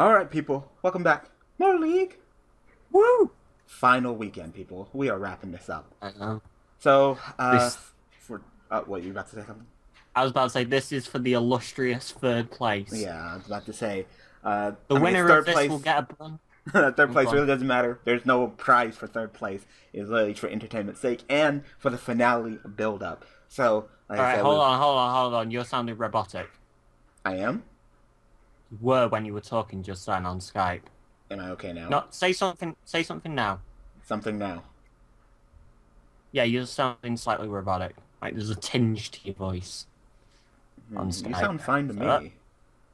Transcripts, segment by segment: Alright, people. Welcome back. More League! Woo! Final weekend, people. We are wrapping this up. I know. So, what, you about to say something? I was about to say, this is for the illustrious third place. Yeah, I was about to say. The winner of this will get a bun. Third place really doesn't matter. There's no prize for third place. It's literally for entertainment's sake and for the finale build-up. So, like I said, hold on. You're sounding robotic. I am? You were when you were talking just then on Skype. Am I okay now? No, say something now. Something now. Yeah, you're sounding slightly robotic. Like, there's a tinge to your voice. On Skype. You sound fine to me.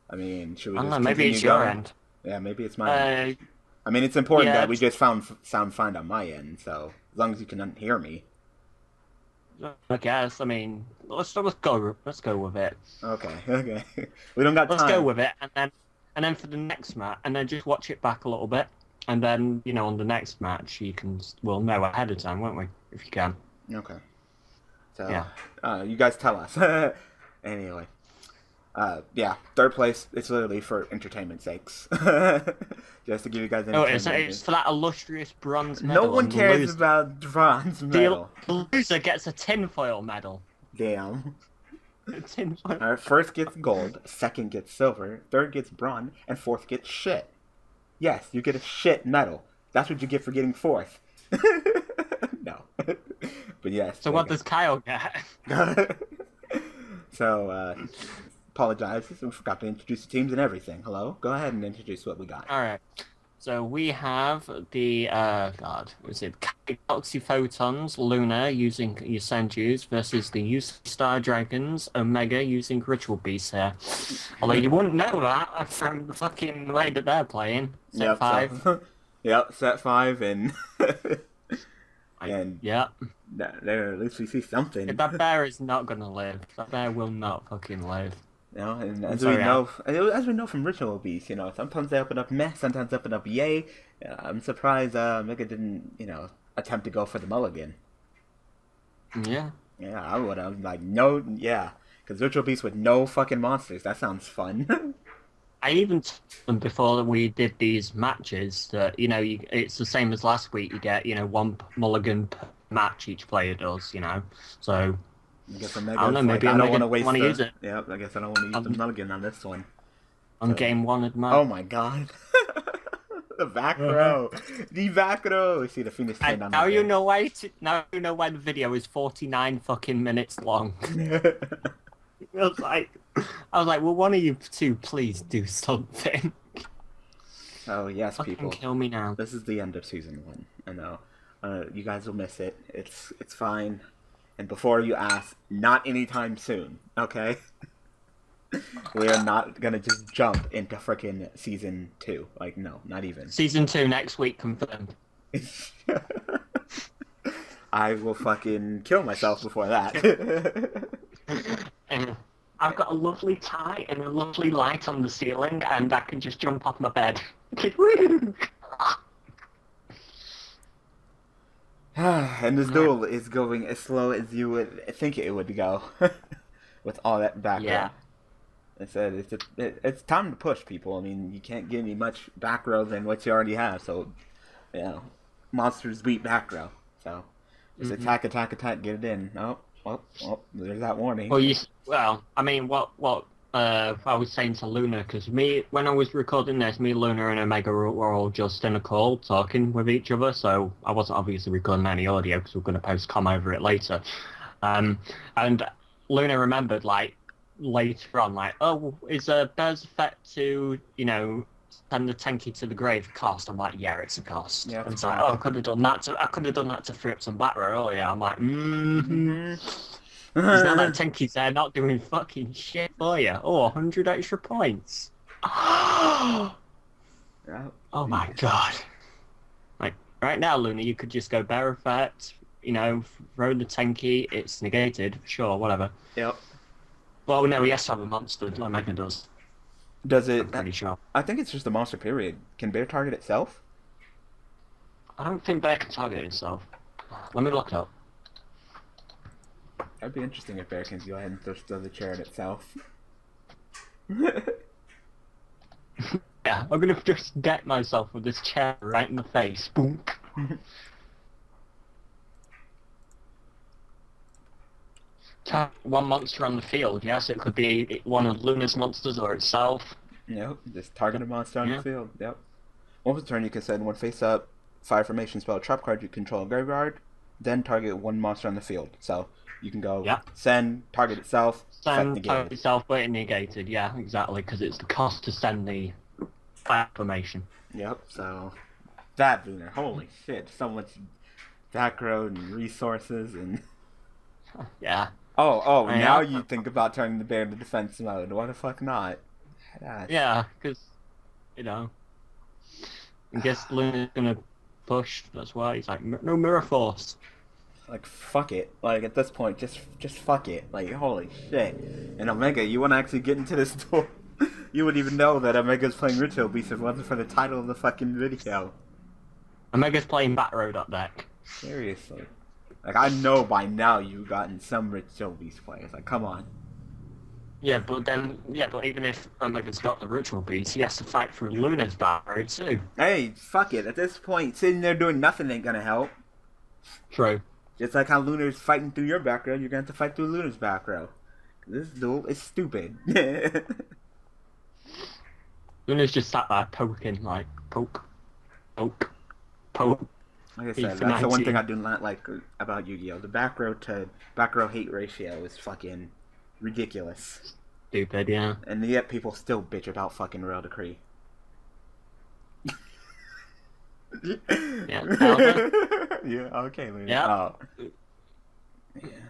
I mean, should we just maybe it's your end. Yeah, maybe it's my end. I mean, it's important that we just sound fine on my end, so as long as you can hear me. I guess. I mean, let's go with it. Okay. We don't got time. Let's go with it, and then for the next match, and then just watch it back a little bit, and then you know on the next match you can we'll know ahead of time, won't we? If you can. Okay. So yeah. You guys tell us. Anyway. Yeah, third place, it's literally for entertainment sakes. Just to give you guys an it's for that illustrious bronze medal. No one cares about bronze medal. The loser gets a tinfoil medal. Damn. Tinfoil. Alright, first gets gold, second gets silver, third gets bronze, and fourth gets shit. Yes, you get a shit medal. That's what you get for getting fourth. No. But yes. So what does Kyle get? So, apologizes and forgot to introduce the teams and everything. Hello? Go ahead and introduce what we got. Alright. So we have the, Galaxy Photons, Luna using Yosenju's versus the UC Star Dragons, Omega using Ritual Beasts here. Although you wouldn't know that from the fucking way that they're playing. Set 5. So, yep, set 5 and... And yeah, there at least we see something. That bear is not gonna live. That bear will not fucking live. No, and as we know from Ritual Beasts, you know, sometimes they open up meh, sometimes they open up yay. I'm surprised Mega didn't, you know, attempt to go for the mulligan. Yeah. Yeah, I would. I'm like, no, yeah, because Ritual Beasts with no fucking monsters. That sounds fun. I even told them before we did these matches that, you know, it's the same as last week. You get, you know, one mulligan per match each player does, you know. So, I guess Omega, I don't know, maybe I don't want to use it. Yeah, I guess I don't want to use the mulligan on this one. On game one of mine. Oh my god. The back row. The back row. See the Fiendish Chain on now you know why. Now you know why the video is 49 fucking minutes long. I was like, well, one of you two, please do something. Oh yes, fucking people! Kill me now. This is the end of season 1. I know. You guys will miss it. It's fine. And before you ask, not anytime soon. Okay. We are not gonna just jump into frickin' season 2. Like, no, not even. Season 2 next week confirmed. I will fucking kill myself before that. And I've got a lovely tie and a lovely light on the ceiling, and I can just jump off my bed. And this duel is going as slow as you would think it would go, with all that background. Yeah. It said it's time to push, people. I mean, you can't give me much back row than what you already have. So, you know, monsters beat back row. So, just attack, get it in. Nope. Well, there's that warning. Well, I mean, what I was saying to Luna, because when I was recording this, me, Luna, and Omega were all just in a call talking with each other, so I wasn't obviously recording any audio, because we're going to post comm over it later. And Luna remembered, like, later on, like, oh, is a bear's effect to, you know, send the tanky to the grave cost? I'm like, yeah, it's a cost. Yeah, it's like, oh, I could have done that to free up some back row earlier. I'm like, Because now that tanky's there not doing fucking shit for you. Oh, 100 extra points. Oh my god. Like, right now, Luna, you could just go bear effect, you know, throw the tanky, it's negated, sure, whatever. Yep. Well, no, he has to have a monster, like Omega does. Does it? I'm pretty sure. I think it's just a monster. Period. Can bear target itself? I don't think bear can target itself. Let me look it up. That'd be interesting if bear can go ahead and throw the chair at itself. Yeah, I'm gonna just deck myself with this chair right in the face. Boom. Tap one monster on the field, yes, it could be one of Luna's monsters or itself. Nope, just target a monster on the field, yep. Once a turn, you can send one face-up, fire formation spell, trap card you control graveyard, then target one monster on the field. So, you can go send, target itself, send, target itself, but it negated, yeah, exactly, because it's the cost to send the fire formation. Yep, so, that Luna, holy shit, so much backroad and resources and... Yeah. Oh, now you think about turning the bear into defense mode. Why the fuck not? Yeah, because, you know, I guess Luna's gonna push, that's why he's like, no mirror force. Like, fuck it. Like, at this point, just fuck it. Like, holy shit. And Omega, you wanna actually get into this door? You wouldn't even know that Omega's playing Ritual Beasts if it wasn't for the title of the fucking video. Omega's playing Batroad up deck. Seriously. Like, I know by now you've gotten some Ritual Beast players. Like, come on. Yeah, but then, yeah, but even if Omega's got the Ritual Beast, he has to fight for Luna's Batroad too. Hey, fuck it. At this point, sitting there doing nothing ain't gonna help. True. Just like how Luna's fighting through your back row, you're gonna have to fight through Luna's back row. This duel is stupid. Luna's just sat there poking, like, poke, poke, poke. Like I said, that's the one thing I do not like about Yu-Gi-Oh! The back row to back row hate ratio is fucking ridiculous. Stupid, yeah. And yet people still bitch about fucking Royal Decree. Okay, Luna.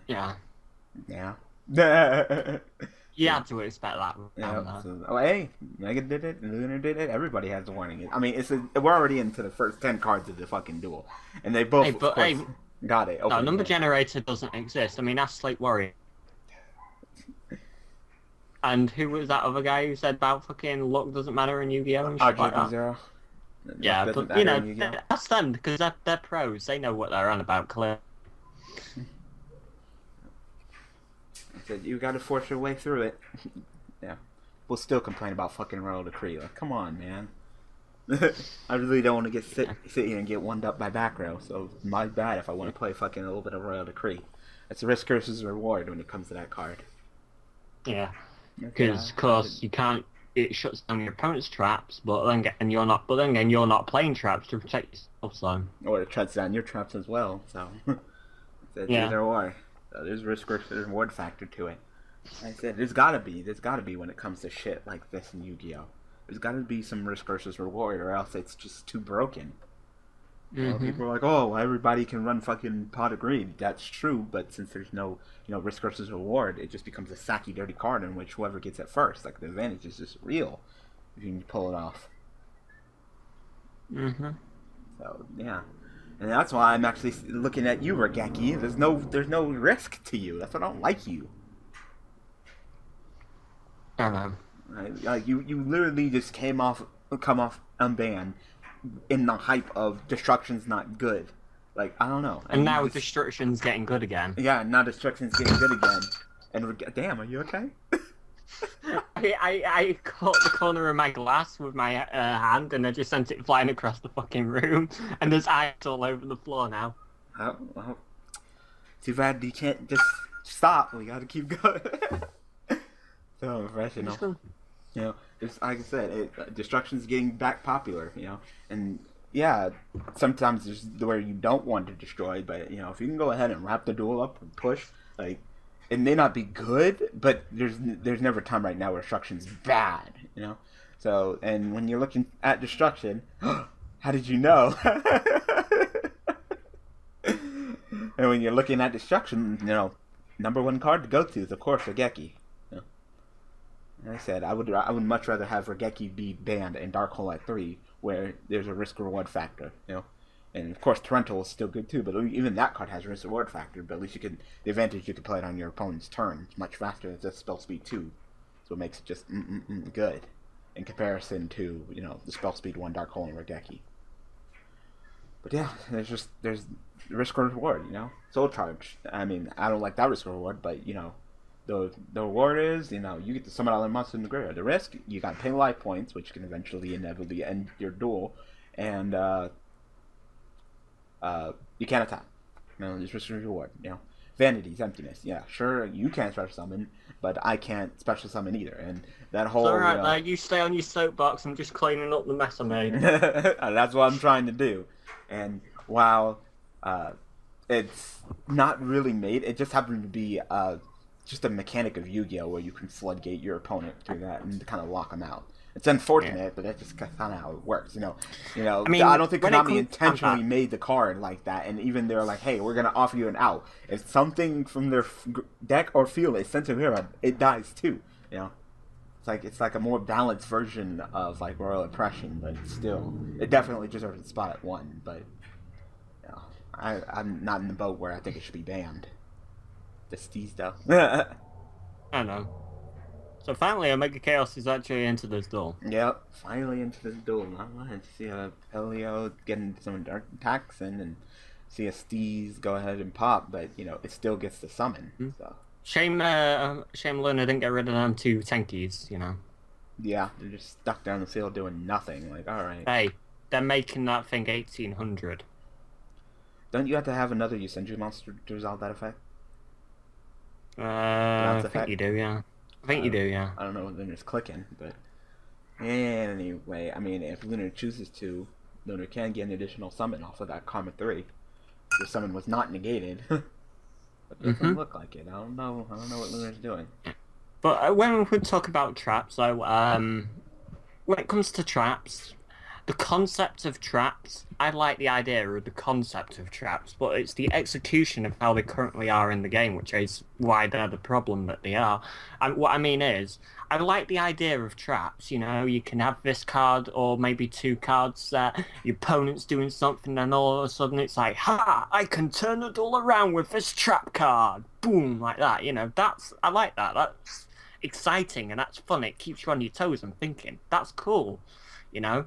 Yeah. You had to expect that. Hey, Mega did it, Luna did it, everybody has the warning. I mean, it's a, we're already into the first 10 cards of the fucking duel. And they both got it. No, number generator doesn't exist. I mean, that's Slate Warrior. And who was that other guy who said about fucking luck doesn't matter in Yu-Gi-Oh? And shit like that? Zero. Yeah, but, you know, that's them, because they're pros. They know what they're on about, clearly. You gotta force your way through it. Yeah. We'll still complain about fucking Royal Decree. Like, come on, man. I really don't want to sit here and get wound up by back row, so my bad if I want to play fucking a little bit of Royal Decree. It's a risk versus reward when it comes to that card. Yeah. Because, of course, you can't... It shuts down your opponent's traps, but then again, you're not playing traps to protect yourself, so... Or it shuts down your traps as well, so... It's either or. There's risk versus reward factor to it. Like I said, there's gotta be when it comes to shit like this in Yu-Gi-Oh. There's gotta be some risk versus reward, or else it's just too broken. You know, people are like, oh, everybody can run fucking Pot of Greed. That's true, but since there's no, you know, risk versus reward, it just becomes a sacky, dirty card in which whoever gets it first, like the advantage is just real if you can pull it off. So yeah. And that's why I'm actually looking at you, Rageki. There's no risk to you. That's why I don't like you. I know. Right? Like you literally just come off unbanned in the hype of destruction's not good. Like I don't know. And now destruction's getting good again. Yeah, now destruction's getting good again. And damn, are you okay? I caught the corner of my glass with my hand, and I just sent it flying across the fucking room, and there's ice all over the floor now. Oh, well. Too bad you can't just stop. We gotta keep going. So professional. You know, it's like I said, destruction's getting back popular. You know, and yeah, sometimes there's where you don't want to destroy, but you know, if you can go ahead and wrap the duel up and push, like. It may not be good, but there's never a time right now where destruction's bad, you know? So, and when you're looking at destruction, how did you know? And when you're looking at destruction, you know, #1 card to go to is, of course, Rageki. You know? Like I said, I would much rather have Rageki be banned in Dark Hole at 3, where there's a risk-reward factor, you know? And of course, Torrential is still good too, but even that card has a risk reward factor. But at least the advantage you can play it on your opponent's turn. It's much faster than just spell speed 2, so it makes it just good in comparison to the spell speed 1 Dark Hole and Rageki. But yeah, there's risk reward. Soul Charge. I mean, I don't like that risk reward, but The reward is, you know, you get to summon other monsters in the graveyard. The risk, you gotta pay life points, which can eventually inevitably end your duel, and you can't attack. You know, just risk and reward. You know, Vanity's Emptiness. Yeah, sure, you can't special summon, but I can't special summon either. And that whole. It's all right, mate. You stay on your soapbox. I'm just cleaning up the mess I made. That's what I'm trying to do. And while it's not really made, it just happened to be. Just a mechanic of Yu-Gi-Oh where you can floodgate your opponent through that and kind of lock them out. It's unfortunate, yeah. But that's just kind of how it works, you know. I mean, I don't think Konami intentionally made the card like that, and even they're like, "Hey, we're gonna offer you an out if something from their deck or field is sent to here, it dies too." You know, it's like a more balanced version of like Royal Oppression, but still, it definitely deserves a spot at one. But you know, I'm not in the boat where I think it should be banned. The Steeds stuff. I don't know. So finally, Omega Chaos is actually into this duel. Yep, finally into this duel. I'm glad to see a Elio getting some dark attacks in and see a Steeds go ahead and pop, but you know it still gets the summon. Mm-hmm. So shame Luna didn't get rid of them two tankies. You know. Yeah, they're just stuck down the field doing nothing. Like, all right. Hey, they're making that thing 1800. Don't you have to have another Yosenju monster to resolve that effect? I think you do, yeah. I don't know what Luna's clicking, but... Anyway, I mean, if Luna chooses to, Luna can get an additional summon off of that Karma 3. The summon was not negated. But it doesn't look like it. I don't know what Luna's doing. But when we talk about traps, though, when it comes to traps, the concept of traps, I like the idea of the concept of traps, but it's the execution of how they currently are in the game, which is why they're the problem that they are. And what I mean is, I like the idea of traps, you know, you can have this card or maybe two cards that your opponent's doing something and all of a sudden it's like, ha, I can turn it all around with this trap card, boom, like that, you know, I like that, that's exciting and that's fun, it keeps you on your toes and thinking, that's cool, you know.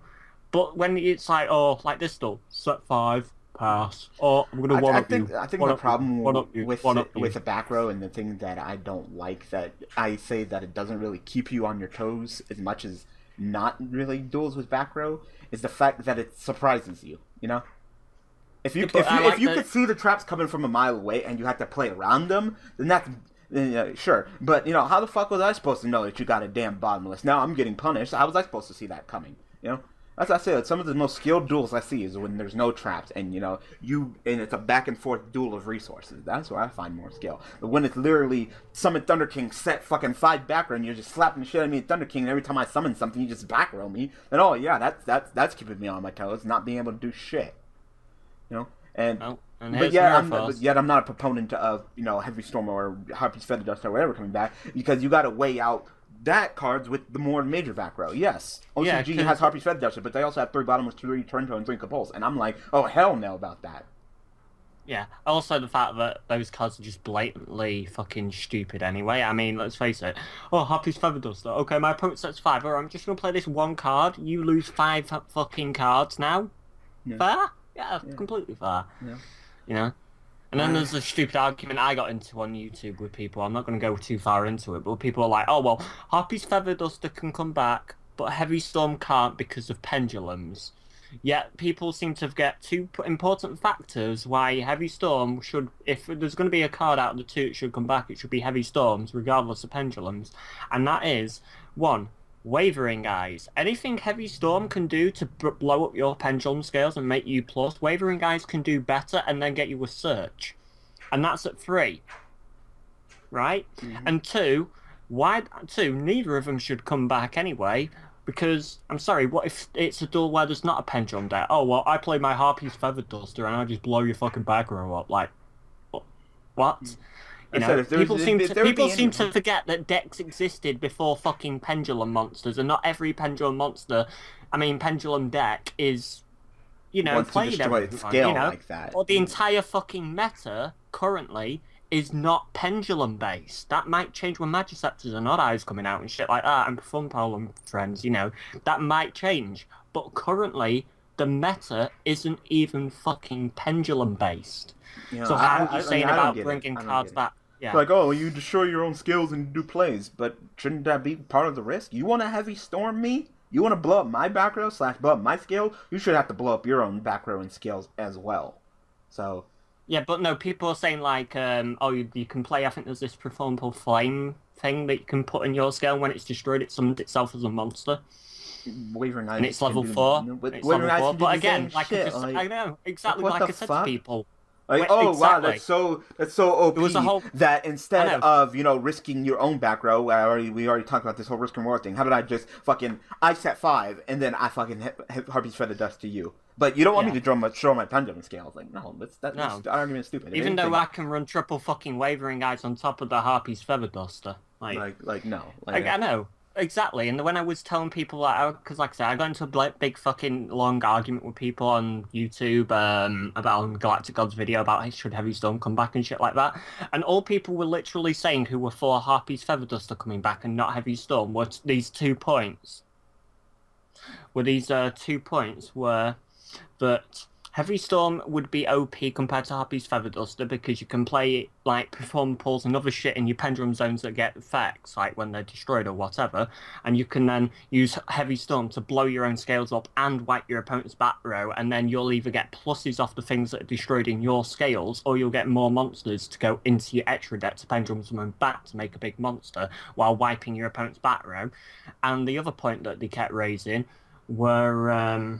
But when it's like, oh, like this stuff, set 5, pass, or I'm going to I think the problem with the back row and the thing that I don't like that I say that it doesn't really keep you on your toes as much as not really duels with back row is the fact that it surprises you, you know? If you could see the traps coming from a mile away and you had to play around them, then that's... sure, but, you know, how the fuck was I supposed to know that you got a damn bottomless? Now I'm getting punished. How was I supposed to see that coming, you know? As I said, some of the most skilled duels I see is when there's no traps, and you know, and it's a back and forth duel of resources. That's where I find more skill. But when it's literally summon Thunder King, set fucking 5 back row, and you're just slapping the shit out of me at Thunder King, and every time I summon something, you just back row me. And oh yeah, that's keeping me on my toes, not being able to do shit. You know, but yet I'm not a proponent of you know Heavy Storm or Harpy's Feather Duster or whatever coming back because you got to weigh out. That card's with the more major back row, yes. OCG has Harpy's Feather Duster, but they also have 3 bottomless, 3 Torrential, and 3 Kapols. And I'm like, oh, hell no about that. Yeah, also the fact that those cards are just blatantly fucking stupid anyway. I mean, let's face it. Oh, Harpy's Feather Duster. Okay, my opponent sets 5. Alright, I'm just going to play this one card. You lose 5 fucking cards now. Yeah. Fair? Yeah, yeah, completely fair. Yeah. You know? And then there's a stupid argument I got into on YouTube with people. I'm not going to go too far into it, but people are like, oh, well, Harpy's Feather Duster can come back, but Heavy Storm can't because of pendulums. Yet people seem to forget two important factors why Heavy Storm should, if there's going to be a card out of the two that should come back, it should be Heavy Storms, regardless of pendulums. And that is, 1, Wavering Eyes. Anything Heavy Storm can do to blow up your pendulum scales and make you plus, Wavering Eyes can do better and then get you a search. And that's at 3. Right? Mm-hmm. And 2, neither of them should come back anyway, because, I'm sorry, what if it's a duel where there's not a pendulum there? Oh, well, I play my Harpy's Feather Duster and I just blow your fucking back row up. Like, what? Mm-hmm. You know, people seem to forget that decks existed before fucking pendulum monsters, and not every pendulum monster, I mean pendulum deck is, you know, played every time, you know, like that. Or the entire fucking meta currently is not pendulum based. That might change when Magiscepters and Odd Eyes coming out and shit like that, and Fun Pendulum Friends, you know, that might change. But currently, the meta isn't even fucking pendulum based. You know, so how are you saying about bringing cards back? Yeah. Like, oh, you destroy your own skills and do plays, but shouldn't that be part of the risk? You want to heavy storm me? You want to blow up my back row slash blow up my skill? You should have to blow up your own back row and skills as well. So. Yeah, but no, people are saying like, oh, you can play, I think there's this performable flame thing that you can put in your skill when it's destroyed, it summons itself as a monster. Wavering Eyes. And it's level 4. It's level 4. But again, like I just, I know, exactly like I said to people. Like, oh exactly. Wow, that's so OP. It was a whole... that instead of, you know, risking your own back row, we already talked about this whole risk and reward thing. How about I just fucking I set 5 and then I fucking hit Harpy's Feather Dust to you? But you don't want me to show my pendulum scale. Like, no, that's argument is stupid. Even though I can run triple fucking Wavering Eyes on top of the Harpy's Feather Duster. Like no. Like, I know. Exactly, and when I was telling people, because like I said, I got into a big fucking long argument with people on YouTube about on Galactic God's video about should Heavy Storm come back and shit like that, and all people were literally saying who were for Harpy's Feather Duster coming back and not Heavy Storm were these two points were that Heavy Storm would be OP compared to Harpy's Feather Duster because you can play, like, perform pulls and other shit in your pendulum zones that get effects, like when they're destroyed or whatever, and you can then use Heavy Storm to blow your own scales up and wipe your opponent's back row, and then you'll either get pluses off the things that are destroyed in your scales, or you'll get more monsters to go into your extra deck to pendulum summon back to make a big monster while wiping your opponent's back row. And the other point that they kept raising were...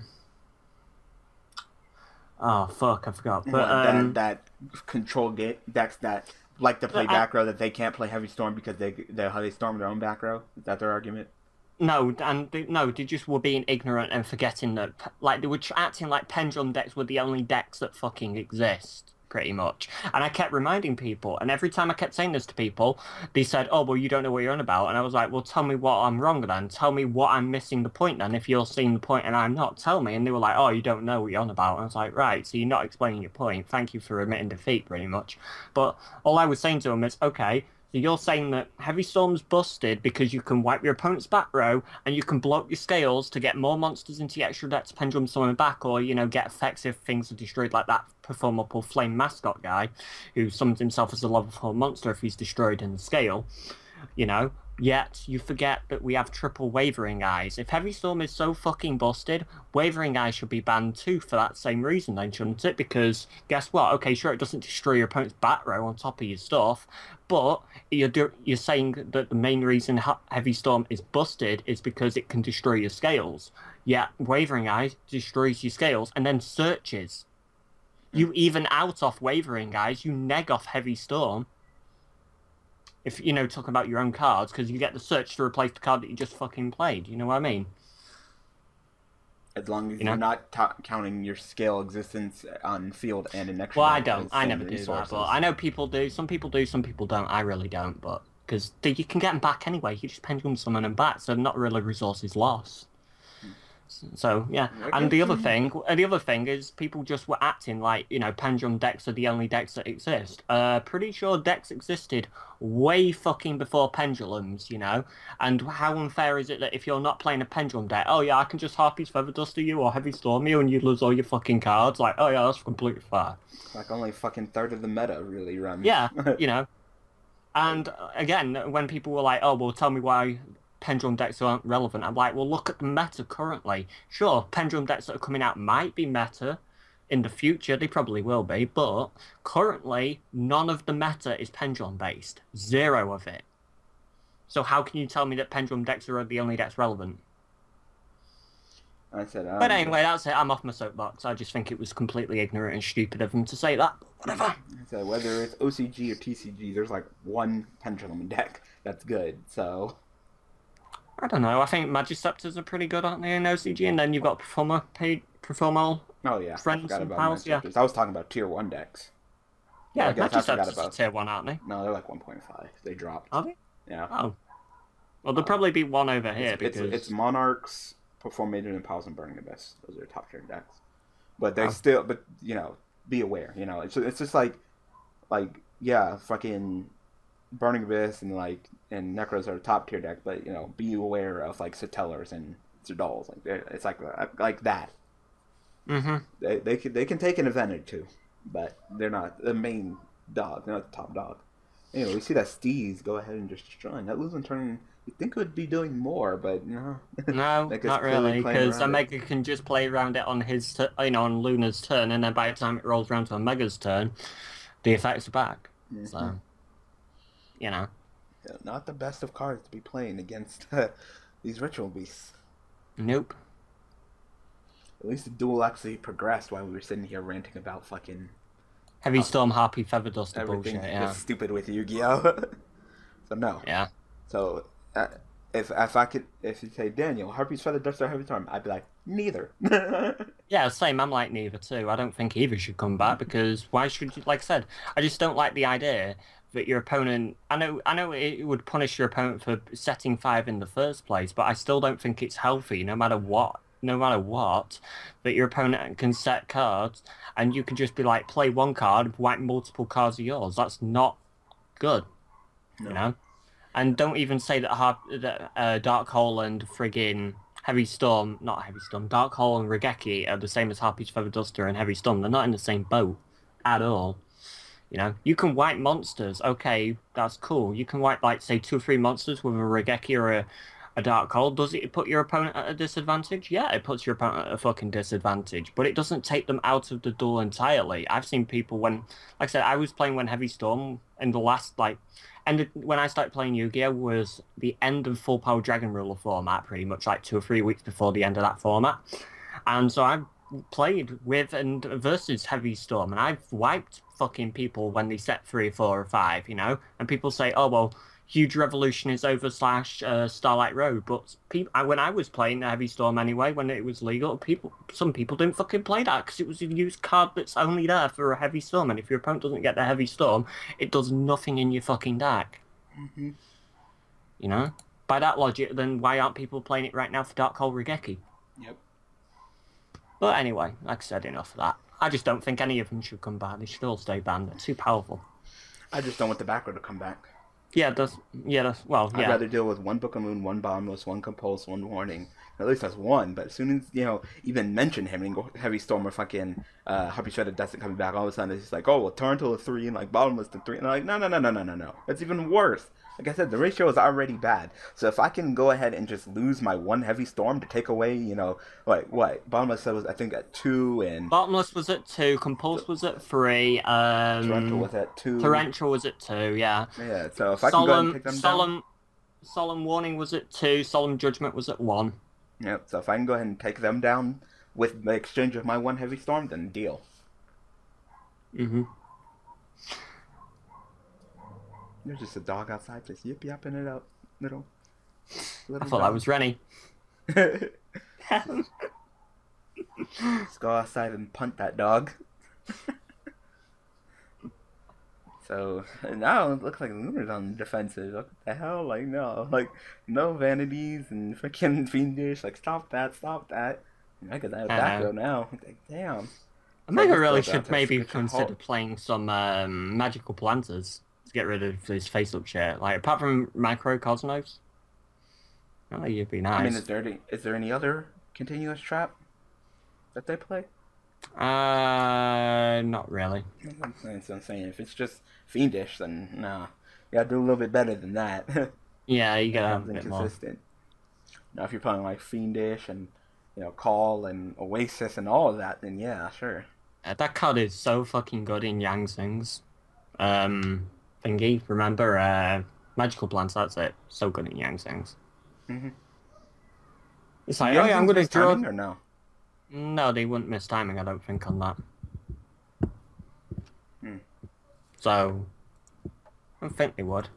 oh fuck! I forgot. But that control decks that like to play back row that they can't play Heavy Storm because they storm their own back row. Is that their argument? No, and they just were being ignorant and forgetting that like they were acting like pendulum decks were the only decks that fucking exist, pretty much. And I kept reminding people, and every time I kept saying this to people, they said, "Oh well, you don't know what you're on about." And I was like, "Well, tell me what I'm wrong then. Tell me what I'm missing the point then. If you're seeing the point and I'm not, tell me." And they were like, "Oh, you don't know what you're on about." And I was like, "Right, so you're not explaining your point. Thank you for admitting defeat, pretty much." But all I was saying to them is, "Okay, so you're saying that Heavy Storm's busted because you can wipe your opponent's back row and you can blow up your scales to get more monsters into the extra deck to pendulum summon back, or, you know, get effects if things are destroyed like that performable flame mascot guy who summons himself as a level 4 monster if he's destroyed in the scale, you know, yet you forget that we have triple Wavering Eyes. If Heavy Storm is so fucking busted, Wavering Eyes should be banned too for that same reason then, shouldn't it? Because guess what? Okay, sure, it doesn't destroy your opponent's back row on top of your stuff, but you're saying that the main reason Heavy Storm is busted is because it can destroy your scales. Yeah, Wavering Eyes destroys your scales and then searches. You even out off Wavering Eyes, you neg off Heavy Storm. If, you know, talking about your own cards, because you get the search to replace the card that you just fucking played. You know what I mean? As long as you're not counting your scale existence on field and in extra. Well, I don't. I never do that. But I know people do. Some people do. Some people don't. I really don't. But because you can get them back anyway. You just pendulum summon them back, so not really resources lost. So yeah, and the other thing is people just were acting like, you know, pendulum decks are the only decks that exist. Pretty sure decks existed way fucking before pendulums, you know. And how unfair is it that if you're not playing a pendulum deck, oh yeah, I can just Harpy's Feather Duster you or Heavy Storm you and you lose all your fucking cards. Like, oh yeah, that's completely fair. Like only fucking third of the meta really runs. Yeah, you know. And again, when people were like, oh well, tell me why pendulum decks aren't relevant. I'm like, well, look at the meta currently. Sure, pendulum decks that are coming out might be meta in the future. They probably will be. But currently, none of the meta is pendulum-based. Zero of it. So how can you tell me that pendulum decks are the only decks relevant? I said, but anyway, that's it. I'm off my soapbox. I just think it was completely ignorant and stupid of them to say that. Whatever. I said, whether it's OCG or TCG, there's like one pendulum deck that's good, so... I don't know, I think Magiscepters are pretty good, aren't they, in OCG? And then you've got Performal friends and pals, yeah. I was talking about Tier 1 decks. Yeah, Magiscepters are Tier 1, aren't they? No, they're like 1.5. They dropped. Are they? Yeah. Oh. Well, there'll probably be one over here, because... It's Monarchs, Performal and Pals, and Burning Abyss. Those are top tier decks. But they still... But, you know, be aware, you know. It's just like, yeah, fucking... Burning Abyss and Nekroz are a top tier deck, but you know, be aware of like Satellars and Zerdals. Like it's like that. Mhm. They can take an event or two, but they're not the main dog. They're not the top dog. Anyway, we see that Steeds go ahead and just shine. That Lose One Turn, you think it would be doing more, but no. No, not really, because Omega can just play around it on his, on Luna's turn, and then by the time it rolls around to Omega's turn, the effects are back. Mm-hmm. So, you know, not the best of cards to be playing against these Ritual Beasts. Nope. At least the duel actually progressed while we were sitting here ranting about fucking Heavy Storm, Harpy, Feather Duster bullshit. Everything is stupid with Yu-Gi-Oh. So no. Yeah. So if you say Daniel, Harpy's Feather Duster, Heavy Storm, I'd be like neither. Yeah, same. I'm like neither too. I don't think either should come back because why should you? Like I said, I just don't like the idea that your opponent. I know it would punish your opponent for setting five in the first place, but I still don't think it's healthy. No matter what, that your opponent can set cards, and you can just be like, play one card, wipe multiple cards of yours. That's not good, no. You know? And don't even say that Dark Hole and friggin' Dark Hole and Rageki are the same as Harpy's Feather Duster and Heavy Storm. They're not in the same boat at all, you know? You can wipe monsters, okay, that's cool. You can wipe, like, say, 2 or 3 monsters with a Rageki or a Dark Hole. Does it put your opponent at a disadvantage? Yeah, it puts your opponent at a fucking disadvantage, but it doesn't take them out of the duel entirely. I've seen people when, like I said, I was playing when Heavy Storm in the last, when I started playing Yu-Gi-Oh! Was the end of Full Power Dragon Ruler format, pretty much like 2 or 3 weeks before the end of that format. And so I played with and versus Heavy Storm, and I've wiped fucking people when they set 3, 4, or 5, you know? And people say, oh, well, Huge Revolution is over / Starlight Road, but when I was playing Heavy Storm anyway, when it was legal, some people didn't fucking play that because it was a used card that's only there for a Heavy Storm, and if your opponent doesn't get the Heavy Storm, it does nothing in your fucking deck. Mm-hmm. You know? By that logic, then why aren't people playing it right now for Dark Hole Rageki? Yep. But anyway, like I said, enough of that. I just don't think any of them should come back. They should all stay banned. They're too powerful. I just don't want the back row to come back. Yeah, well, yeah. I'd rather deal with 1 Book of Moon, 1 Bottomless, 1 Compulse, 1 Warning. At least that's 1, but as soon as, even mention him and Heavy Storm or fucking Harpy's Feather Duster coming back, all of a sudden it's just like, oh, well, Torrential is 3 and, like, Bottomless to 3. And I'm like, no. That's even worse. Like I said, the ratio is already bad. So if I can go ahead and just lose my 1 Heavy Storm to take away, like, what? Bottomless was, I think, at 2 and... Bottomless was at 2, Compulse was at 3, Torrential was at 2. Torrential was at 2, yeah. Yeah, so if I can go and pick them down... Solemn Warning was at 2, Solemn Judgment was at 1. Yep, so if I can go ahead and take them down with the exchange of my 1 Heavy Storm, then deal. Mm-hmm. There's just a dog outside just yip-yapping it out. Little I thought I was Rennie. Let's go outside and punt that dog. So, now it looks like Luna's on the defensive. What the hell? Like, no. Like, no Vanities and freaking Fiendish. Like, stop that. I got that back row now. Like, damn. Omega really should maybe consider playing some magical planters. Get rid of this face-up shit. Like, apart from Microcosmos, oh, you'd be nice. I mean, is there any other continuous trap that they play? Not really. That's what I'm saying. If it's just Fiendish, then nah. You gotta do a little bit better than that. Yeah, you gotta be consistent. Now, if you're playing like Fiendish and Call and Oasis and all of that, then yeah, sure. That card is so fucking good in Yang Zing's. Thingy, remember, magical plants, that's it. So good at Yang Zing's. Mm-hmm. It's like, oh yeah, I'm gonna draw... Or no? No, they wouldn't miss timing, I don't think, on that. Hmm. So, I don't think they would.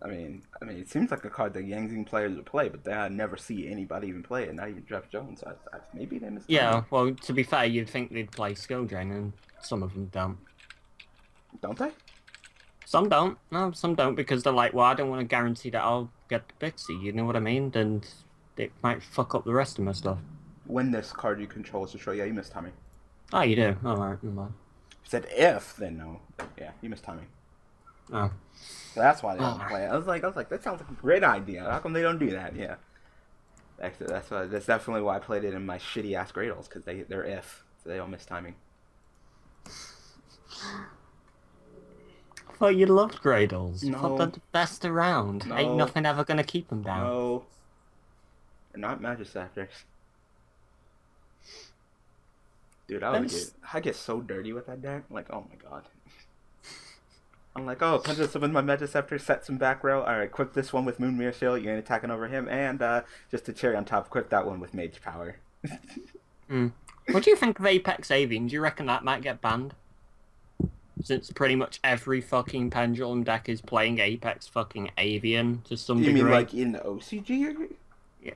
I mean, it seems like a card that Yang Zing players would play, but I never see anybody even play it, not even Jeff Jones. Maybe they miss timing. Yeah, well, to be fair, you'd think they'd play Skill Drain, and some of them don't. Don't they? Some don't. No, some don't because they're like, well, I don't want to guarantee that I'll get the Pixie, you know what I mean? And it might fuck up the rest of my stuff. When this card you control is destroyed, yeah, you miss timing. Oh, you do? Alright, never mind. If you said if, then no. Yeah, you miss timing. Oh. So that's why they don't play it. I was like, that sounds like a great idea. How come they don't do that? Yeah. Actually, that's definitely why I played it in my shitty-ass Gradles, because they're if, so they don't miss timing. I thought you loved Gradles. No. I thought they're the best around. No. Ain't nothing ever gonna keep them down. No. They're not Magiscepters. Dude, I get so dirty with that deck. Like, oh my god. I'm like, oh, Pendulum summons my Magisceptor, set some back row, alright, equip this one with Moon Mirror Shield, you're attacking over him, and just to cherry on top, equip that one with Mage Power. Mm. What do you think of Apex Avian? Do you reckon that might get banned? Since pretty much every fucking Pendulum deck is playing Apex fucking Avian to some degree. You mean like in the OCG?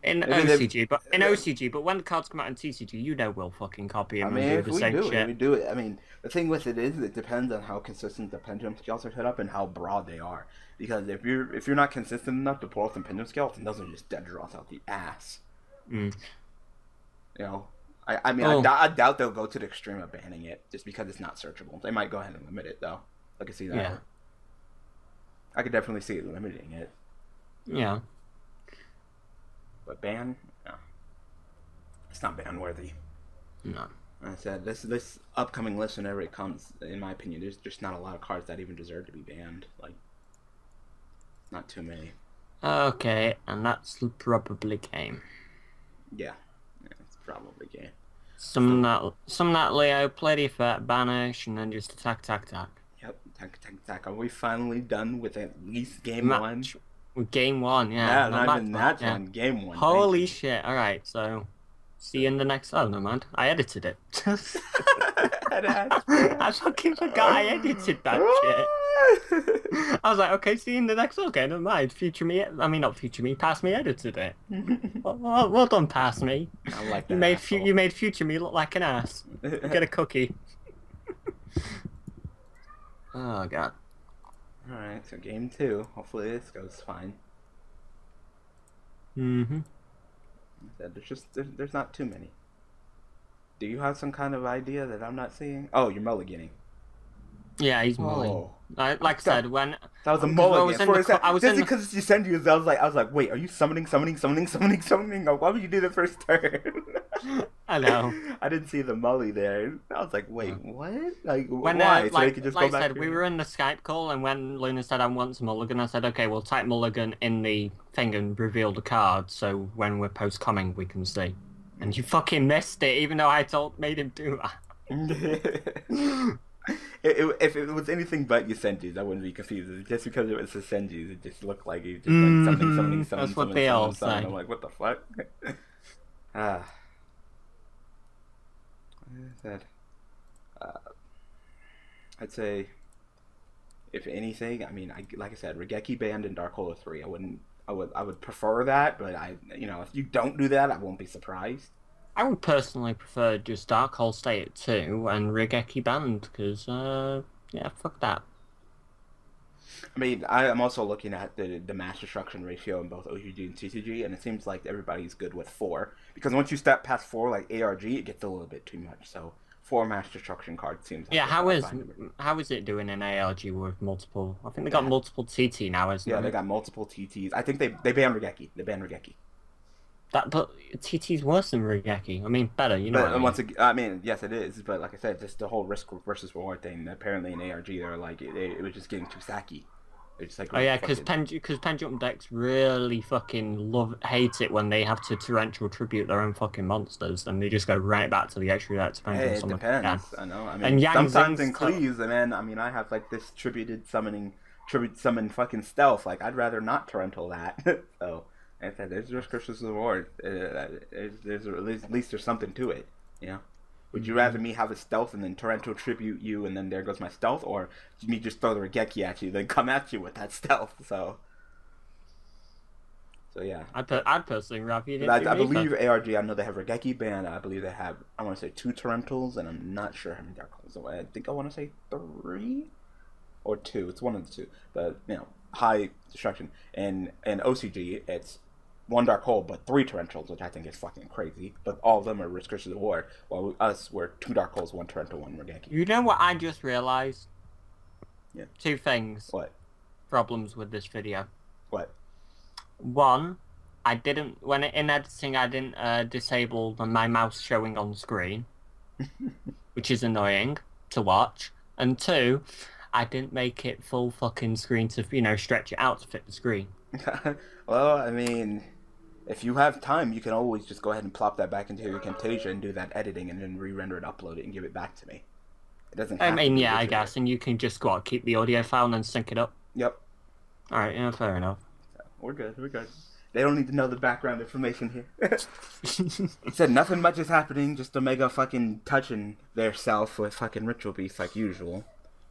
In OCG, but when the cards come out in TCG, you know we'll fucking copy and do the same shit. We do it. I mean, the thing with it is, it depends on how consistent the Pendulum scales are set up and how broad they are. Because if you're not consistent enough to pull off some Pendulum scales, then those are just dead draws out the ass. Mm. You know, I doubt they'll go to the extreme of banning it just because it's not searchable. They might go ahead and limit it though. I could see that. Yeah. I could definitely see it limiting it. Yeah. But ban? No. It's not ban worthy. No. Like I said, this upcoming list, whenever it comes, in my opinion, there's just not a lot of cards that even deserve to be banned. Like, not too many. Okay, and that's probably game. Yeah, it's probably game. Summon that Leo, play the effect, banish, and then just attack, attack, attack. Yep, attack, attack, attack. Are we finally done with at least game one? Game one, yeah. No, not even that one. Game one. Holy shit! All right, so see you in the next. Oh no, man, I edited it. I fucking forgot I edited that shit. I was like, okay, see you in the next. Okay, never mind. Future me. I mean, not future me. Past me edited it. Well done, past me. I like that. You made future me look like an ass. Get a cookie. Oh god. Alright, so game two. Hopefully this goes fine. Mm-hmm. There's not too many. Do you have some kind of idea that I'm not seeing? Oh, you're mulliganing. Yeah, he's mulliganing. That was a mulligan. Just because you send you, I was like, wait, are you summoning? Why would you do the first turn? I know. I didn't see the mully there. I was like, wait, what? Like, why? We were in the Skype call, and when Luna said I want some mulligan, I said, okay, we'll type mulligan in the thing and reveal the card, so when we're post-coming, we can see. And you fucking missed it, even though I made him do that. If it was anything but Yosenju's, I wouldn't be confused. Just because it was Yosenju's, it just looked like he just done something. That's what they all say. I'm like, what the fuck? I'd say, if anything, I mean, like I said, Rageki banned in Dark Hole 3. I would prefer that, but if you don't do that, I won't be surprised. I would personally prefer just Dark Hole stay at 2 and Rageki banned, because, yeah, fuck that. I mean, I'm also looking at the mass destruction ratio in both OCG and TCG, and it seems like everybody's good with 4, because once you step past 4, like ARG, it gets a little bit too much, so 4 mass destruction cards seems like... Yeah, how is it doing in ARG with multiple... I think they got multiple TT now, isn't it? Yeah, they got multiple TTs. I think they banned Rageki. But TT's worse than Rageki. I mean, better, you know. But yes, it is. But like I said, just the whole risk versus reward thing. Apparently in ARG, they're like, it was just getting too sacky. It's like, oh yeah, because Pendulum decks really fucking hate it when they have to Torrential Tribute their own fucking monsters, and they just go right back to the extra deck to Pendulum. Hey, it depends. I know. I mean, and sometimes in Cleaves, man. I mean, I have like this tribute summon fucking stealth. Like, I'd rather not Torrential that. So. And said, there's just Christmas reward. At least there's something to it, you know. Would you rather me have a stealth and then Torrential Tribute you, and then there goes my stealth, or me just throw the Rageki at you, then come at you with that stealth? So yeah. I'd personally rather you didn't. I believe ARG. I know they have Rageki banned. I believe they have. I want to say 2 Torrentials, and I'm not sure how many Dark Holes away. I think I want to say 3 or 2. It's one of the two. But you know, high destruction and OCG. It's 1 Dark Hole, but 3 Torrentials, which I think is fucking crazy. But all of them are risk versus reward. While us, we're 2 Dark Holes, 1 Torrential, 1 Rageki. You know what I just realized? Yeah. 2 things. What? Problems with this video. What? 1, in editing I didn't disable my mouse showing on screen, which is annoying to watch. And 2, I didn't make it full fucking screen to, you know, stretch it out to fit the screen. Well, I mean, if you have time, you can always just go ahead and plop that back into your Camtasia and do that editing and then re-render it, upload it, and give it back to me. It doesn't have to be yeah, I guess, and you can just go out, keep the audio file and then sync it up. Yep. Alright, yeah, fair enough. We're good, we're good. They don't need to know the background information here. He said nothing much is happening, just Omega fucking touching their self with fucking Ritual Beasts like usual.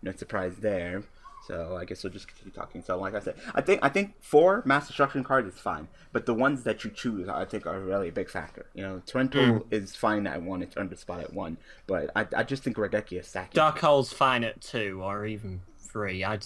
No surprise there. So I guess we'll just continue talking. So like I said, I think 4 mass destruction cards is fine, but the ones that you choose I think are really a big factor. You know, Torrential is fine at 1, it's underspot at 1, but I just think Rageki is sacking. Dark Hole's fine at 2 or even 3. I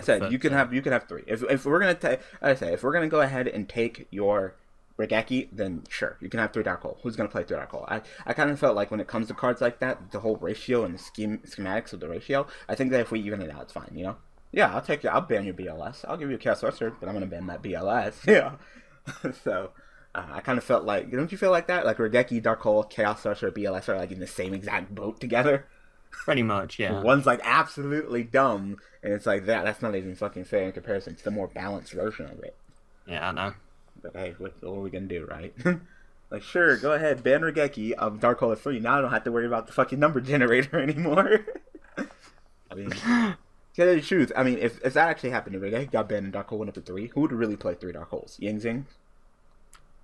said you can have 3. If we're gonna if we're gonna go ahead and take your Rageki, then sure, you can have 3 Dark Hole. Who's going to play 3 Dark Hole? I kind of felt like when it comes to cards like that, the whole ratio and the schematics of the ratio, I think that if we even it out, it's fine, you know? Yeah, I'll take you. I'll ban your BLS. I'll give you a Chaos Sorcerer, but I'm going to ban that BLS. Yeah. So, I kind of felt like, don't you feel like that? Like Rageki, Dark Hole, Chaos Sorcerer, BLS are like in the same exact boat together? Pretty much, yeah. One's like absolutely dumb, and it's like that's not even fucking fair in comparison to the more balanced version of it. Yeah, I know. But hey, what are we gonna do, right? Like, sure, go ahead, ban Rageki. Dark Hole is free. Now I don't have to worry about the fucking number generator anymore. I mean, tell you the truth. I mean, if that actually happened to Rageki, got banned and Dark Hole went up to 3, who would really play 3 Dark Holes? Yang Zing?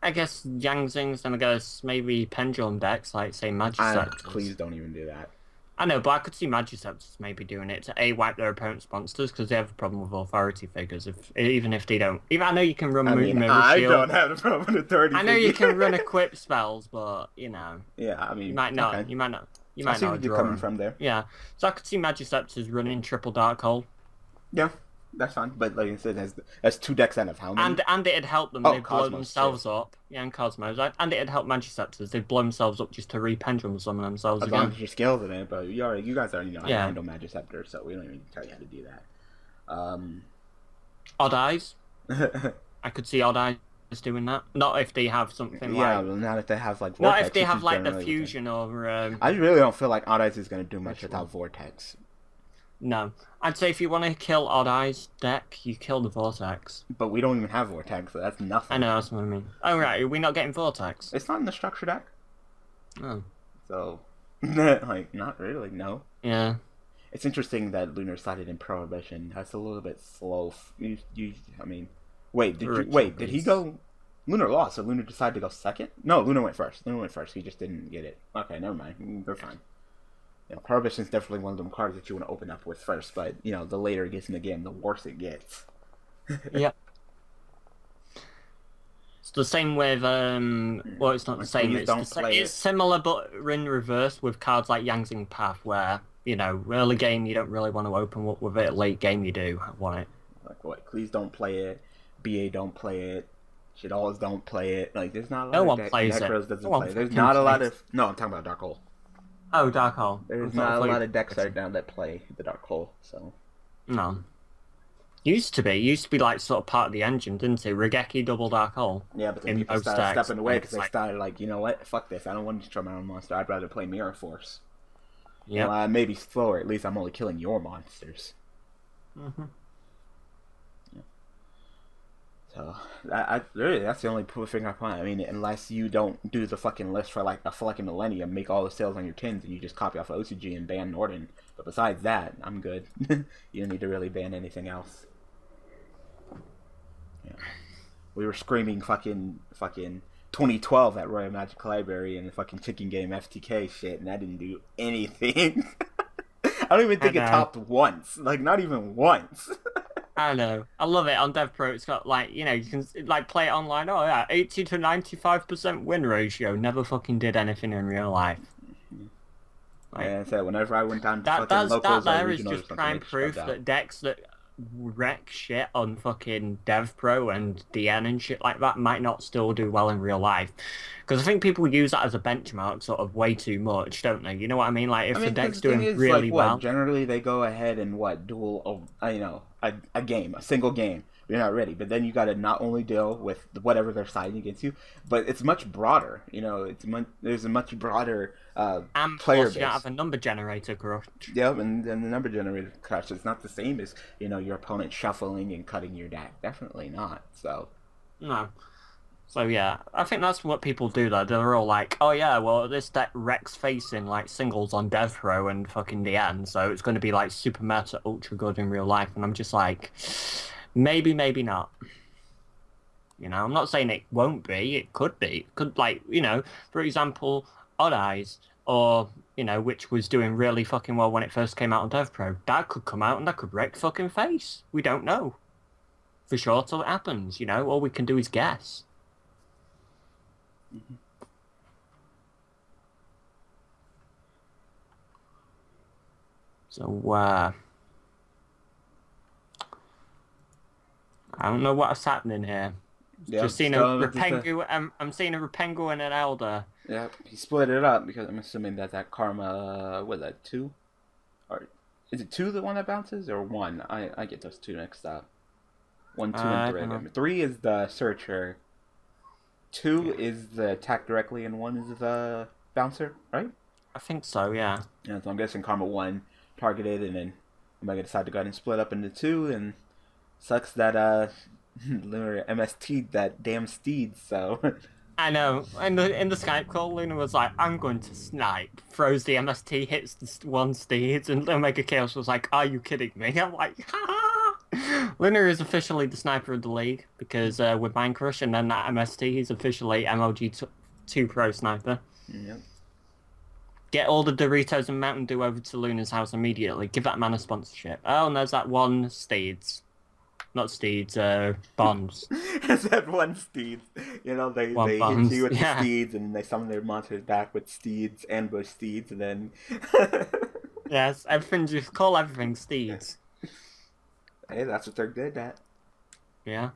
I guess Yang Zing's gonna go maybe Pendulum decks, like, say, Magiscepters. Please don't even do that. I know, but I could see Magisceptors maybe doing it to A, wipe their opponent's monsters, because they have a problem with authority figures, even if they don't. I know you can run Mirror Shield. I don't have a problem with authority figures. I know you can run equip spells, but, you know. Yeah, I mean, you might not. You might not. I see where you're coming from there. Yeah, so I could see Magisceptors running triple Dark Hole. Yeah, that's fine, but like I said, that's 2 decks out of how many? And it'd help them, they'd blow themselves up. Yeah, and Cosmos. And it'd help Magisceptors, they'd blow themselves up just to re-pendulum summon themselves again. As long as your skills in it, but you guys already know how to handle Magisceptors, so we don't even tell you how to do that. Odd Eyes? I could see Odd Eyes doing that. Not if they have something like... Yeah, not if they have like Vortex. Not if they have like the Fusion or... I really don't feel like Odd Eyes is going to do much without Vortex. No. I'd say if you want to kill Odd Eyes deck, you kill the Vortex. But we don't even have Vortex, so that's nothing. I know, that's what I mean. Oh, right, we're not getting Vortex. It's not in the structure deck. Oh. So, like, not really, no. Yeah. It's interesting that Lunar sided in Prohibition. That's a little bit slow. I mean, wait, did he go... Lunar lost, so Lunar decided to go second? No, Lunar went first. He just didn't get it. Okay, never mind. They're fine. You know, Prohibition is definitely one of them cards that you want to open up with first, but, you know, the later it gets in the game, the worse it gets. Yep. It's the same with, well, it's not the same, it's similar but in reverse with cards like Yang Zing Path, where, you know, early game you don't really want to open up with it, late game you do want it. Like, what, Cleese don't play it, BA don't play it. Shadals don't play it. Like, there's not a lot of... Nekroz doesn't play it. There's not a lot of... No, I'm talking about Dark Hole. Oh, Dark Hole. There's not a lot of decks right now that play the Dark Hole, so... No. Used to be. Like, sort of part of the engine, didn't it? Rageki, double Dark Hole. Yeah, but then people started stepping away because they started like, you know what? Fuck this. I don't want to destroy my own monster. I'd rather play Mirror Force. Yeah. Well, I may be slower. At least I'm only killing your monsters. Mm-hmm. So, really, that's the only thing I find. I mean, unless you don't do the fucking list for like a fucking millennium, make all the sales on your tins, and you just copy off of OCG and ban Norden. But besides that, I'm good. You don't need to really ban anything else. Yeah. We were screaming fucking 2012 at Royal Magic Library and the fucking chicken game FTK shit, and that didn't do anything. I don't even think it topped once. Like, not even once. I know. I love it on DevPro. It's got like, you know, you can like play it online. Oh yeah, 80 to 95% win ratio. Never fucking did anything in real life. Like, yeah, so whenever I went down to fucking locals, that there is just prime proof that decks that wreck shit on fucking DevPro and DN and shit like that might not still do well in real life. Because I think people use that as a benchmark sort of way too much, don't they? You know what I mean? Like, if the deck's doing really well... Generally, they go ahead and, duel, you know, a game, a single game. You're not ready. But then you got to not only deal with whatever they're siding against you, but it's much broader. You know, there's a much broader player base. You don't have a number generator crash. Yep, and the number generator crash is not the same as, you know, your opponent shuffling and cutting your deck. Definitely not. So no. So yeah, I think that's what people do though. They're all like, oh yeah, well this deck wrecks facing like singles on DevPro and fucking DN, so it's going to be like super meta, ultra good in real life. And I'm just like, maybe, maybe not. You know, I'm not saying it won't be. It could be. It could, like, you know, for example, Odd Eyes, or, you know, which was doing really fucking well when it first came out on DevPro. That could come out and that could wreck fucking face. We don't know for sure till it happens. You know, all we can do is guess. So, I don't know what's happening here. Yep, just seen a Repengu. I'm seeing a Repengu and an Elder. Yeah, he split it up because I'm assuming that that Karma, was that two, or is it two the one that bounces or one? I get those two mixed up. One, two, and three. Three is the Searcher. Two is the attack directly, and one is the bouncer, right? I think so, yeah. Yeah, so I'm guessing Karma 1 targeted, and then Omega decided to go ahead and split up into two, and sucks that Luna MST'd that damn Steeds, so... I know. In the Skype call, Luna was like, I'm going to snipe. Throws the MST, hits the one Steeds, and Omega Chaos was like, are you kidding me? I'm like, ha-ha! Luna is officially the sniper of the league because with Mind Crush and then that MST, he's officially MLG 2 Pro Sniper. Yep. Get all the Doritos and Mountain Dew over to Luna's house immediately. Give that man a sponsorship. Oh, and there's that one Steeds. Not Steeds, Bombs. There's that one Steeds. You know, they hit you with the Steeds and they summon their monsters back with Steeds, ambush Steeds, and then... yes, everything, just call everything Steeds. Hey, that's what they're good at. Yeah.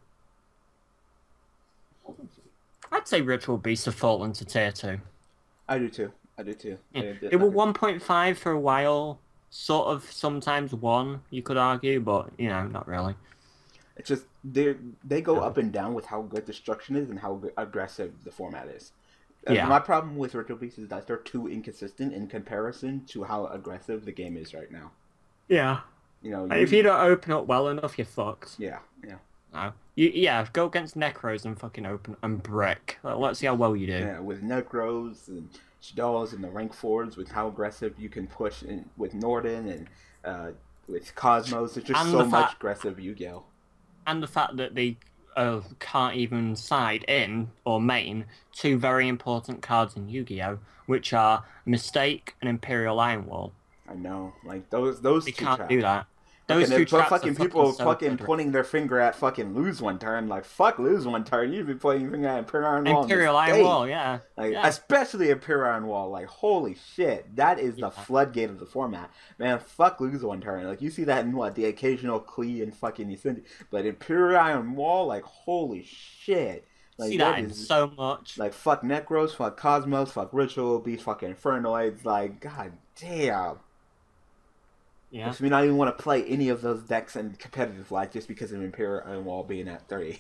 I'd say Ritual Beasts have fallen to tier 2. I do too. I do too. Yeah. They were 1.5 for a while, sort of sometimes 1, you could argue, but, you know, not really. It's just, they go up and down with how good Destruction is and how aggressive the format is. Yeah. My problem with Ritual Beasts is that they're too inconsistent in comparison to how aggressive the game is right now. Yeah. You know, if you don't open up well enough, you're fucked. Yeah, yeah. No, yeah. Go against Nekroz and fucking open and brick. Let's see how well you do. Yeah, with Nekroz and Shadals and the rank 4s, with how aggressive you can push, and with Norden and with Cosmos, it's just so much aggressive Yu-Gi-Oh. And the fact that they can't even side in or main two very important cards in Yu-Gi-Oh, which are Mistake and Imperial Iron Wall. I know, like those they two can't traps. Do that. Those two traps fucking people so fucking different. Pointing their finger at fucking Lose One Turn, like fuck Lose One Turn. You'd be pointing your finger at Imperial Iron Wall, yeah. Like especially Imperial Iron Wall, like holy shit, that is the floodgate of the format, man. Fuck Lose One Turn, like you see that in what the occasional Klee and fucking Yosenju, but Imperial Iron Wall, like holy shit. Like, see that in so much. Like, fuck Nekroz, fuck Cosmos, fuck Ritual Beasts, fuck Infernoids, like god damn. Yeah. Makes me not even want to play any of those decks in competitive life just because of Imperial Iron Wall being at 3.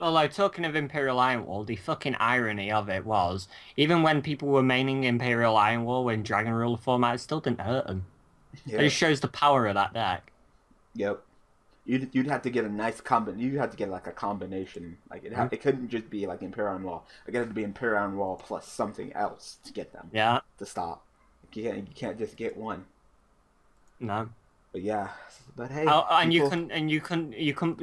Although, talking of Imperial Iron Wall, the fucking irony of it was, even when people were maining Imperial Iron Wall in Dragon Ruler format, it still didn't hurt them. Yeah. It just shows the power of that deck. Yep. You'd have to get a nice you'd have to get like a combination. Like it couldn't just be like Imperial Iron Wall. It had to be Imperial Iron Wall plus something else to get them. Yeah. To stop. You can't just get one. No, but yeah, but hey, you could.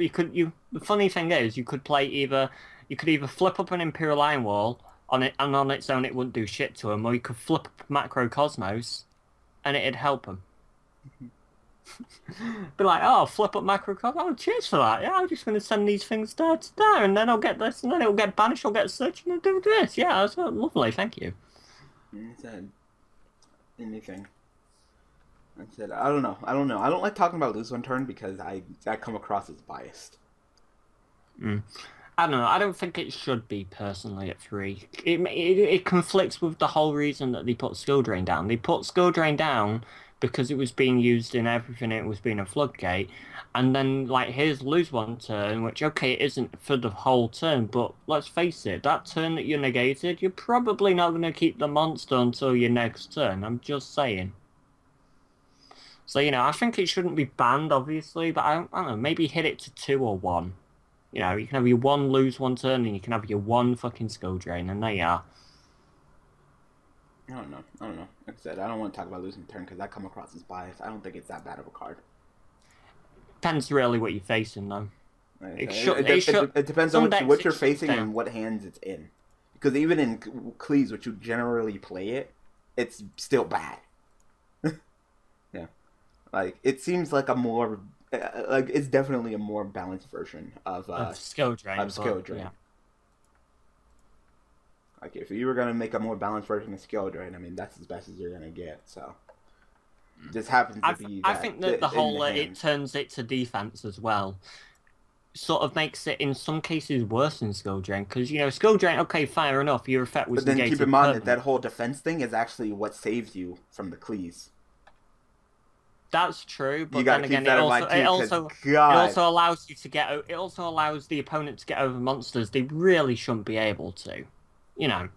The funny thing is, you could play either flip up an Imperial Iron Wall on it, and on its own it wouldn't do shit to them, or you could flip up Macro Cosmos, and it'd help them. Be like, oh, flip up Macro Cosmos. Oh, cheers for that. Yeah, I'm just gonna send these things there to there, and then I'll get this, and then it'll get banished. I'll get searched, and I'll do this. Yeah, that's lovely. Thank you. Anything. I said, I don't know. I don't like talking about Lose One Turn because I come across as biased. Mm. I don't know. I don't think it should be personally at 3. It conflicts with the whole reason that they put Skill Drain down. They put Skill Drain down because it was being used in everything. It was being a floodgate. And then, like, here's Lose One Turn, which, okay, it isn't for the whole turn, but let's face it, that turn that you negated, you're probably not going to keep the monster until your next turn. I'm just saying. So, you know, I think it shouldn't be banned, obviously, but I don't know, maybe hit it to 2 or 1. You know, you can have your 1 Lose One Turn, and you can have your 1 fucking Skill Drain, and there you are. I don't know. I don't know. Like I said, I don't want to talk about Losing Turn, because I come across as biased. I don't think it's that bad of a card. Depends really what you're facing, though. Like it, it depends on what you're facing and what hands it's in. Because even in Cleese, which you generally play it, it's still bad. Yeah, like it seems like a more like it's definitely a more balanced version of Skill Drain. Yeah. Like if you were gonna make a more balanced version of Skill Drain, I mean that's as best as you're gonna get. So. Just happens to be that I think that the whole it turns it to defense as well sort of makes it in some cases worse than Skill Drain, because you know Skill Drain, okay, fair enough, your effect was negated. But then keep in mind that that whole defense thing is actually what saves you from the Cleese. That's true, but then again, it also allows you to get. It also allows the opponent to get over monsters they really shouldn't be able to. You know,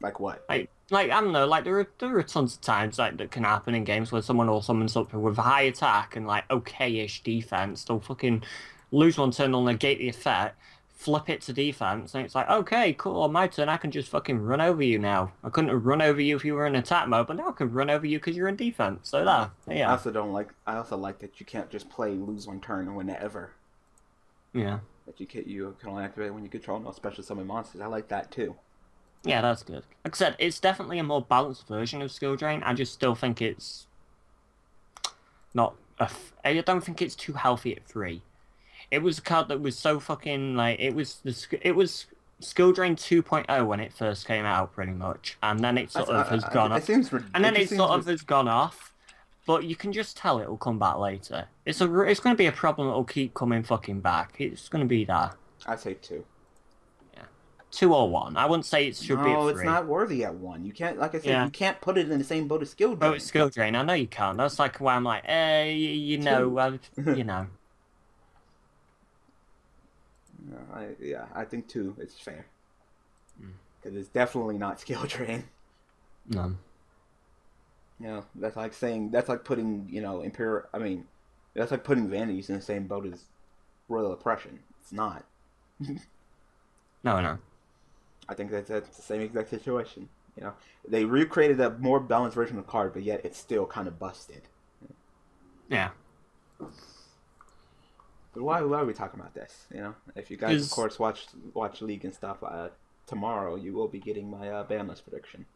like what? Like, I don't know, like, there are tons of times, like, that can happen in games where someone will summon something with a high attack and, like, okay-ish defense. They'll fucking Lose One Turn, they'll negate the effect, flip it to defense, and it's like, okay, cool, on my turn, I can just fucking run over you now. I couldn't have run over you if you were in attack mode, but now I can run over you because you're in defense. So, yeah. I also like that you can't just play Lose One Turn whenever. Yeah. That you can only activate when you control no special summon monsters. I like that, too. Yeah, that's good. Like I said, it's definitely a more balanced version of Skill Drain. I just still think it's not. I don't think it's too healthy at 3. It was a card that was so fucking like it was Skill Drain 2.0 when it first came out, pretty much, and then it sort of has gone off. And then it sort of has gone off. But you can just tell it will come back later. It's going to be a problem that will keep coming fucking back. It's going to be that. I say 2. 2 or 1. I wouldn't say it should be. No, it's not worthy at 1. You can't, like I said, you can't put it in the same boat as Skill Drain. Oh, it's Skill Drain. I know you can't. That's like why I'm like, you know, you know. No, I think 2 is fair. Because it's definitely not Skill Drain. No. Yeah, you know, that's like saying that's like putting that's like putting Vanities in the same boat as Royal Oppression. It's not. No. I think that's the same exact situation. You know, they recreated a more balanced version of the card, but yet it's still kind of busted. Yeah. But why are we talking about this? You know, if you guys of course watch League and stuff tomorrow, you will be getting my ban list prediction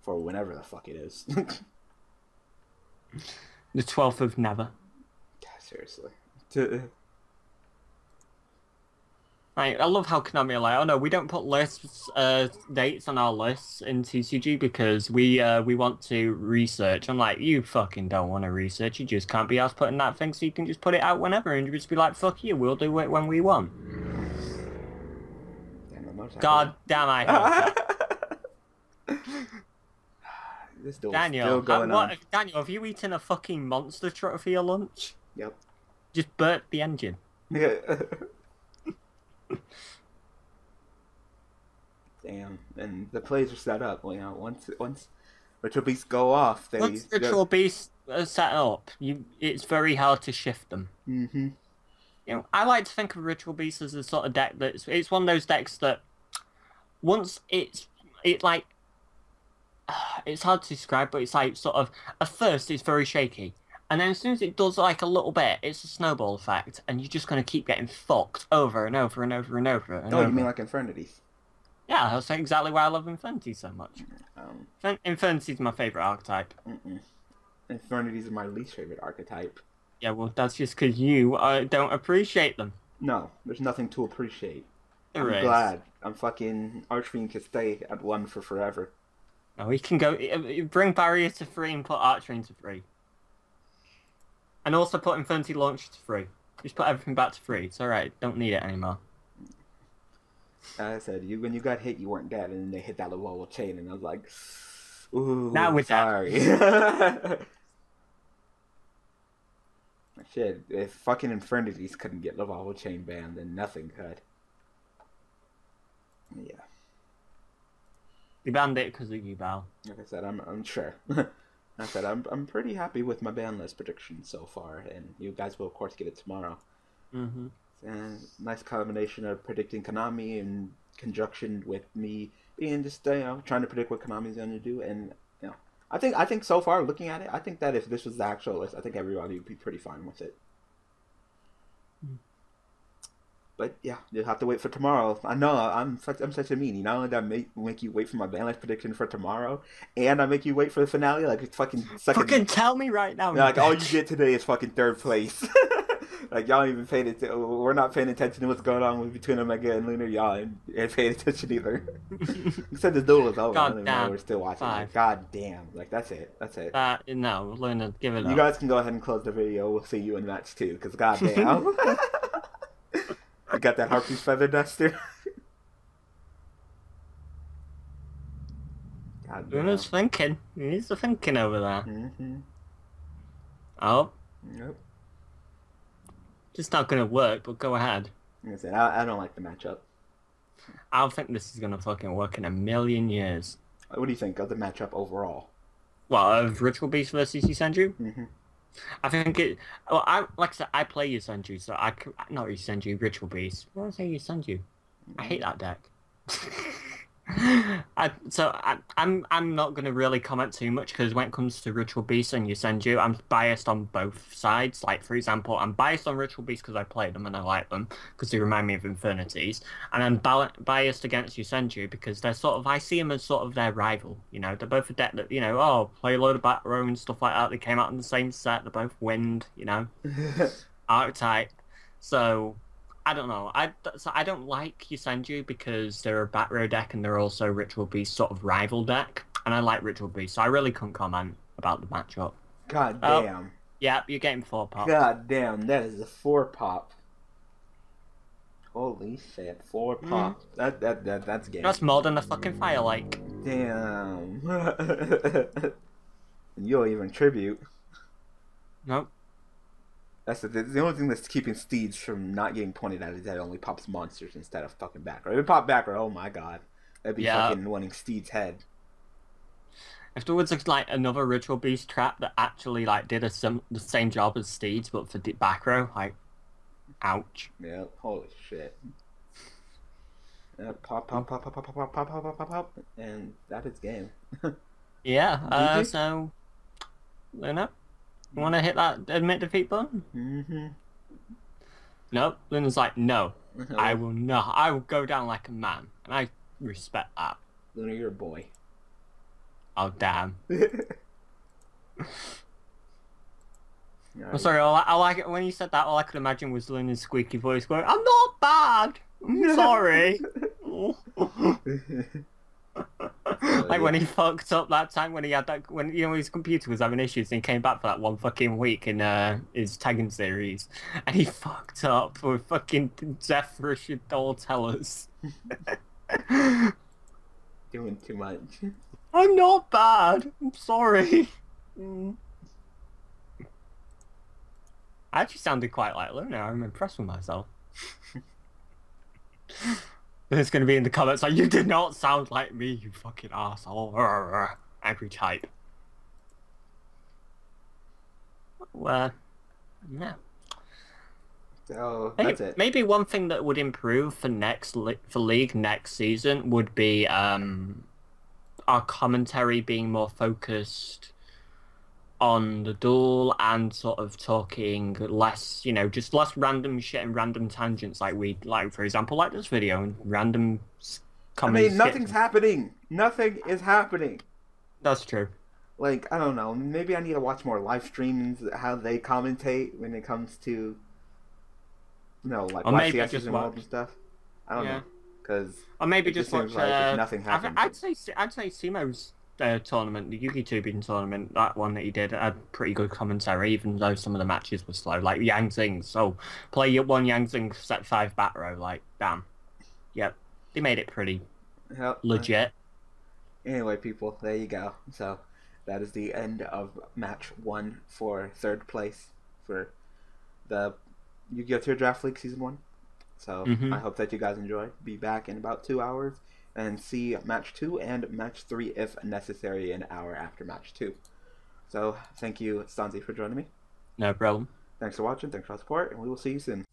for whenever the fuck it is. The 12th of never. Yeah, seriously. I love how Konami are like, oh no, we don't put lists, dates on our lists in TCG because we want to research. I'm like, you fucking don't want to research, you just can't be asked putting that thing, so you can just put it out whenever and just be like, fuck you, we'll do it when we want. God damn, I hate that. This door Daniel, is still going on. Daniel, have you eaten a fucking monster truck for your lunch? Yep. Just burnt the engine. Yeah. Damn, and the plays are set up. You know, once Ritual Beasts go off, once Ritual Beasts are set up, it's very hard to shift them. Mm-hmm. You know, I like to think of Ritual Beasts as a sort of deck that's it's one of those decks that once it's hard to describe, but it's like sort of at first it's very shaky. And then as soon as it does, like, a little bit, it's a snowball effect, and you're just going to keep getting fucked over and over and over and over. You mean like Infernities? Yeah, that's exactly why I love Infernities so much. Infernities is my favourite archetype. Infernities is my least favourite archetype. Yeah, well, that's just because you don't appreciate them. No, there's nothing to appreciate. I'm glad. I'm fucking Archfiend can stay at 1 for forever. No, he can go... Bring Barrier to 3 and put Archfiend to 3. And also put Infinity Launch to 3. Just put everything back to 3. It's alright. Don't need it anymore. Like I said, when you got hit, you weren't dead, and then they hit that little wall chain, and I was like, Ooh, not with that. Shit, if fucking Infernities couldn't get Level Chain banned, then nothing could. Yeah. They banned it because of Yu-Bao. Like I said, I'm sure. Like I said, I'm pretty happy with my ban list prediction so far, and you guys will of course get it tomorrow. Mm-hmm. And nice combination of predicting Konami in conjunction with me being just, you know, trying to predict what Konami's going to do, and you know, I think so far looking at it, I think that if this was the actual list, I think everybody would be pretty fine with it. Mm. But yeah, you'll have to wait for tomorrow. I know I'm such a meanie. Not only did I make you wait for my banlist prediction for tomorrow, and I make you wait for the finale. Like it's fucking second. Fucking tell me right now. Like all you get today is fucking third place. Like, y'all even paid attention. We're not paying attention to what's going on between Omega and Luna. Y'all ain't paying attention either. Except the duel is over. God damn. We're still watching. Like, God damn. Like, that's it. That's it. No, Luna, give it up. You guys can go ahead and close the video. We'll see you in match two. Because, god damn. I got that Harpy's Feather Duster. God damn. Luna's thinking. He's thinking over there. Mm-hmm. Oh. Yep. It's not going to work, but go ahead. I don't like the matchup. I don't think this is going to fucking work in a million years. What do you think of the matchup overall? Well, of Ritual Beast versus Yosenju? Mm-hmm. I think it... Well, like I said, I play Yosenju, so I... Not Yosenju, Ritual Beast. Why did I say Yosenju? I hate that deck. So I'm not going to really comment too much because when it comes to Ritual Beast and Yosenju, I'm biased on both sides. Like, for example, I'm biased on Ritual Beast because I play them and I like them because they remind me of Infernities. And I'm biased against Yosenju because they're sort of, I see them as sort of their rival. You know, they're both a deck that, you know, oh, play a load of back row and stuff like that. They came out in the same set. They're both wind, you know, archetype. So... I don't know. I don't like Yosenju because they're a back row deck and they're also Ritual Beast sort of rival deck. And I like Ritual Beast, so I really couldn't comment about the matchup. God damn. Yeah, you're getting 4-pop. God damn, that is a 4-pop. Holy shit, 4-pop. Mm. That's game. That's more than a fucking fire like. Damn. And you'll even tribute. Nope. That's the only thing that's keeping Steeds from not getting pointed at is that it only pops monsters instead of fucking back row. If it popped back row, oh my god. That'd be fucking winning Steeds' head. Afterwards, there's like another Ritual Beast trap that actually like did the same job as Steeds, but for back row. Like, ouch. Yeah, holy shit. Pop, pop, pop, pop, pop, pop, pop, pop, pop, pop, pop. And that is game. Yeah, so... Luna? You want to hit that admit defeat button? Mm-hmm. Nope. Luna's like, no. I will not. I will go down like a man. And I respect that. Luna, you're a boy. Oh, damn. I'm sorry. I like it. When you said that, all I could imagine was Luna's squeaky voice going, I'm not bad. I'm sorry. Like when he fucked up that time when he had that, when you know his computer was having issues and he came back for that one fucking week in his tagging series and he fucked up with fucking Jeff Rushadol Tellers. Doing too much. I'm not bad. I'm sorry. I actually sounded quite like Luna. I'm impressed with myself. It's going to be in the comments like, you did not sound like me, you fucking arsehole. Angry type. Well, no. So, that's it. Maybe one thing that would improve for League next season would be our commentary being more focused on the duel and sort of talking less, you know, just less random shit and random tangents like we, like for example, like this video and random comments. I mean, nothing's happening. Nothing is happening. That's true. Like, I don't know, maybe I need to watch more live streams, how they commentate when it comes to, you know, like YCSs and all that stuff. I don't know, because or maybe just watch like nothing happened. I'd say Simo's tournament, the Yugi-tubing tournament, that one that he did had pretty good commentary, even though some of the matches were slow. Like Yang Zing, so play one Yang Zing set 5 back row. Like damn, yep, they made it pretty legit. Anyway, people, there you go. So that is the end of match 1 for 3rd place for the Yu-Gi-Oh! Tear Draft League Season 1. So I hope that you guys enjoy. Be back in about 2 hours and see match 2 and match 3 if necessary an hour after match 2. So thank you, Sanzi, for joining me. No problem. Thanks for watching. Thanks for the support, and we will see you soon.